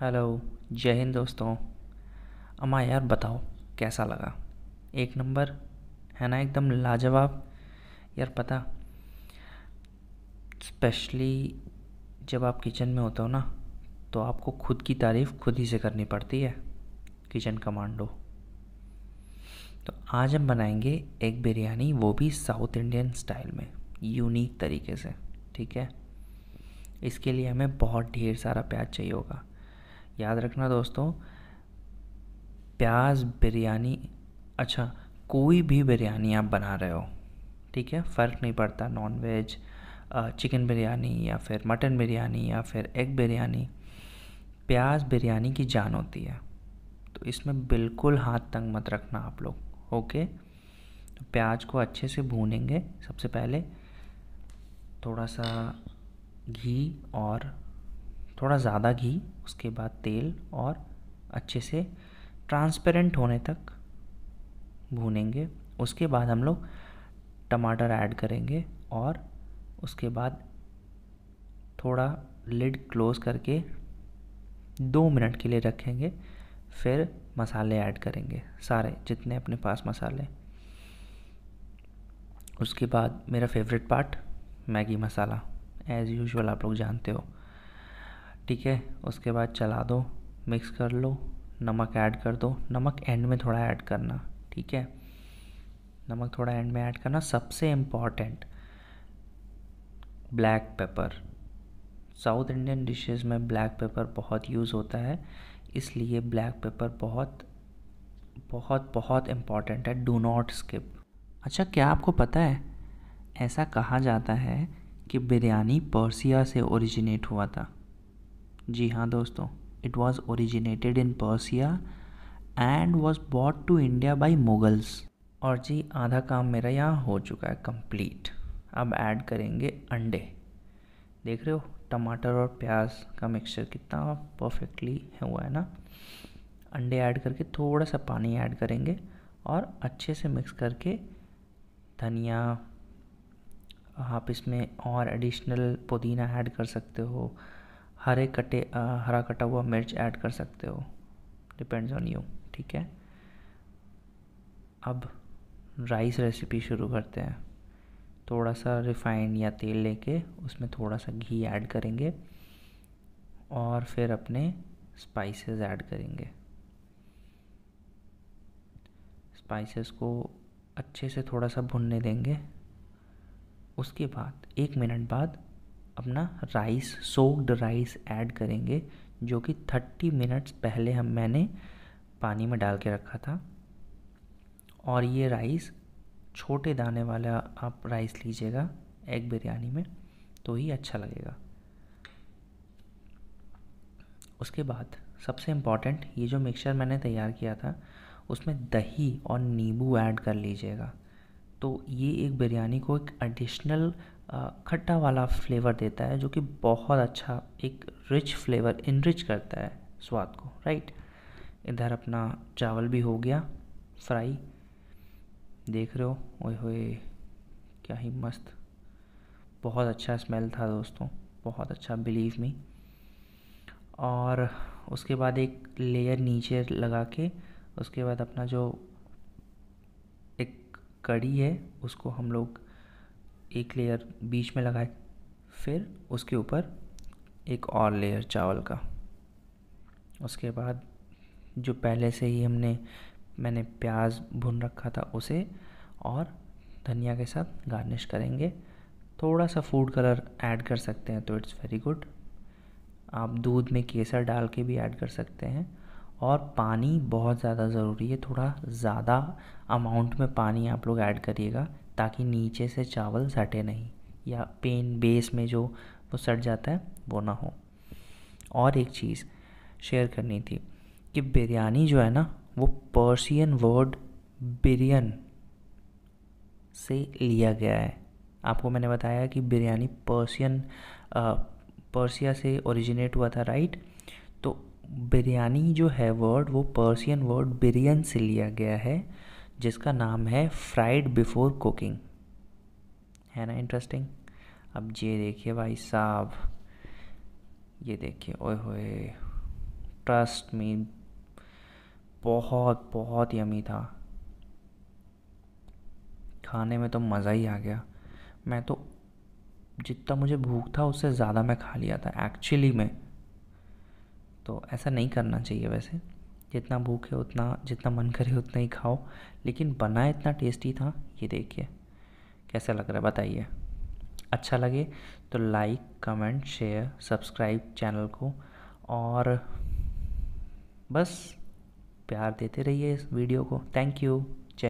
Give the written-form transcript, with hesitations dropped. Hello, जय हिंद दोस्तों। अम्मा यार बताओ कैसा लगा? एक नंबर है ना, एकदम लाजवाब यार। पता, स्पेशली जब आप किचन में होते हो ना, तो आपको खुद की तारीफ़ खुद ही से करनी पड़ती है, किचन कमांडो। तो आज हम बनाएंगे एक बिरयानी, वो भी साउथ इंडियन स्टाइल में, यूनिक तरीके से। ठीक है, इसके लिए हमें बहुत ढेर सारा प्याज चाहिए होगा। याद रखना दोस्तों, प्याज बिरयानी, अच्छा कोई भी बिरयानी आप बना रहे हो, ठीक है, फ़र्क नहीं पड़ता, नॉन वेज, चिकन बिरयानी या फिर मटन बिरयानी या फिर एग बिरयानी, प्याज बिरयानी की जान होती है। तो इसमें बिल्कुल हाथ तंग मत रखना आप लोग, ओके। तो प्याज को अच्छे से भूनेंगे। सबसे पहले थोड़ा सा घी, और थोड़ा ज़्यादा घी, उसके बाद तेल, और अच्छे से ट्रांसपेरेंट होने तक भूनेंगे। उसके बाद हम लोग टमाटर ऐड करेंगे, और उसके बाद थोड़ा लिड क्लोज़ करके 2 मिनट के लिए रखेंगे। फिर मसाले ऐड करेंगे, सारे जितने अपने पास मसाले। उसके बाद मेरा favourite part, Maggi masala, as usual आप लोग जानते हो, ठीक है। उसके बाद चला दो, मिक्स कर लो, नमक ऐड कर दो। नमक एंड में थोड़ा ऐड करना, ठीक है, नमक थोड़ा एंड में ऐड करना। सबसे important, black pepper. South Indian dishes में ब्लैक पेपर बहुत यूज़ होता है, इसलिए ब्लैक पेपर बहुत बहुत बहुत इम्पॉर्टेंट है, डू नॉट स्किप। अच्छा, क्या आपको पता है, ऐसा कहा जाता है कि बिरयानी पर्सिया से ओरिजिनेट हुआ था? जी हाँ दोस्तों, it was originated in Persia and was bot to India by Mughals. और जी, आधा काम मेरा यहाँ हो चुका है कंप्लीट। अब ऐड करेंगे अंडे। देख रहे हो, टमाटर और प्याज का मिक्सचर कितना परफेक्टली हुआ है ना। अंडे ऐड करके थोड़ा सा पानी ऐड करेंगे, और अच्छे से मिक्स करके धनिया, आप इसमें और एडिशनल पुदीना ऐड कर सकते हो, हरा कटा हुआ मिर्च ऐड कर सकते हो, डिपेंड्स ऑन यू, ठीक है। अब राइस रेसिपी शुरू करते हैं। थोड़ा सा रिफाइंड या तेल लेके उसमें थोड़ा सा घी ऐड करेंगे, और फिर अपने स्पाइसेस ऐड करेंगे। स्पाइसेस को अच्छे से थोड़ा सा भुनने देंगे। उसके बाद 1 मिनट बाद अपना राइस, सोक्ड राइस ऐड करेंगे, जो कि 30 मिनट्स पहले मैंने पानी में डाल के रखा था। और ये राइस छोटे दाने वाला आप राइस लीजिएगा एग बिरयानी में, तो ही अच्छा लगेगा। उसके बाद सबसे इम्पॉर्टेंट, ये जो मिक्सचर मैंने तैयार किया था, उसमें दही और नींबू ऐड कर लीजिएगा, तो ये एक बिरयानी को एक एडिशनल खट्टा वाला फ्लेवर देता है, जो कि बहुत अच्छा, एक रिच फ्लेवर इनरिच करता है स्वाद को, राइट। इधर अपना चावल भी हो गया फ्राई, देख रहे हो, ओए होए क्या ही मस्त, बहुत अच्छा स्मेल था दोस्तों, बहुत अच्छा, बिलीव मी। और उसके बाद एक लेयर नीचे लगा के, उसके बाद अपना जो एक कड़ी है, उसको हम लोग एक लेयर बीच में लगाए, फिर उसके ऊपर एक और लेयर चावल का। उसके बाद जो पहले से ही मैंने प्याज भुन रखा था उसे, और धनिया के साथ गार्निश करेंगे। थोड़ा सा फूड कलर ऐड कर सकते हैं, तो इट्स वेरी गुड। आप दूध में केसर डाल के भी ऐड कर सकते हैं। और पानी बहुत ज़्यादा ज़रूरी है, थोड़ा ज़्यादा अमाउंट में पानी आप लोग ऐड करिएगा, ताकि नीचे से चावल सटे नहीं, या पेन बेस में जो वो सट जाता है वो ना हो। और एक चीज़ शेयर करनी थी कि बिरयानी जो है ना, वो पर्शियन वर्ड बिरियन से लिया गया है। आपको मैंने बताया कि बिरयानी पर्शिया से ओरिजिनेट हुआ था, राइट। तो बिरयानी जो है वर्ड, वो पर्शियन वर्ड बिरियन से लिया गया है, जिसका नाम है फ्राइड बिफोर कुकिंग, है ना, इंटरेस्टिंग। अब ये देखिए भाई साहब, ये देखिए, ओए होए ट्रस्ट मी, बहुत बहुत यमी था। खाने में तो मज़ा ही आ गया। मैं तो जितना मुझे भूख था उससे ज़्यादा मैं खा लिया था एक्चुअली में। तो ऐसा नहीं करना चाहिए वैसे, जितना भूख है उतना, जितना मन करे उतना ही खाओ, लेकिन बना इतना टेस्टी था। ये देखिए कैसा लग रहा है, बताइए। अच्छा लगे तो like, comment, share, subscribe channel को, और बस प्यार देते रहिए इस वीडियो को। Thank you.